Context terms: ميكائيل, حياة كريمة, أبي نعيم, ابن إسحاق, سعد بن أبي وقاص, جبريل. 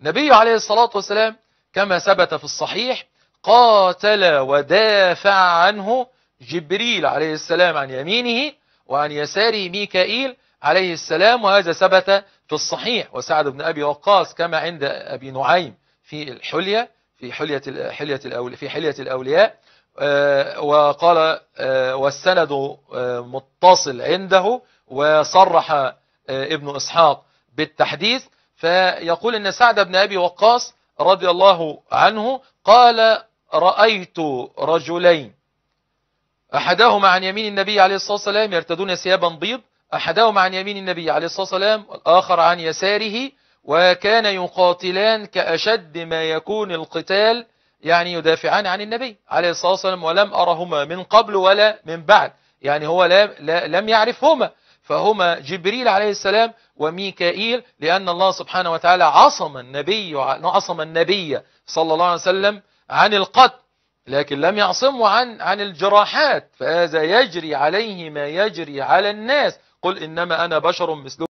النبي عليه الصلاة والسلام كما ثبت في الصحيح قاتل ودافع عنه جبريل عليه السلام عن يمينه وعن يساره ميكائيل عليه السلام، وهذا ثبت في الصحيح. وسعد بن أبي وقاص كما عند أبي نعيم في الحلية في حلية الأولياء، وقال والسند متصل عنده، وصرح ابن إسحاق بالتحديث. فيقول إن سعد بن أبي وقاص رضي الله عنه قال رأيت رجلين أحدهما عن يمين النبي عليه الصلاة والسلام يرتدون ثيابا بيض، أحدهما عن يمين النبي عليه الصلاة والسلام والآخر عن يساره، وكان يقاتلان كأشد ما يكون القتال، يعني يدافعان عن النبي عليه الصلاة والسلام، ولم أرهما من قبل ولا من بعد، يعني هو لم يعرفهما، فهما جبريل عليه السلام وميكائيل، لأن الله سبحانه وتعالى عصم النبي صلى الله عليه وسلم عن القتل، لكن لم يعصمه عن الجراحات، فهذا يجري عليه ما يجري على الناس. قل إنما أنا بشر مثلكم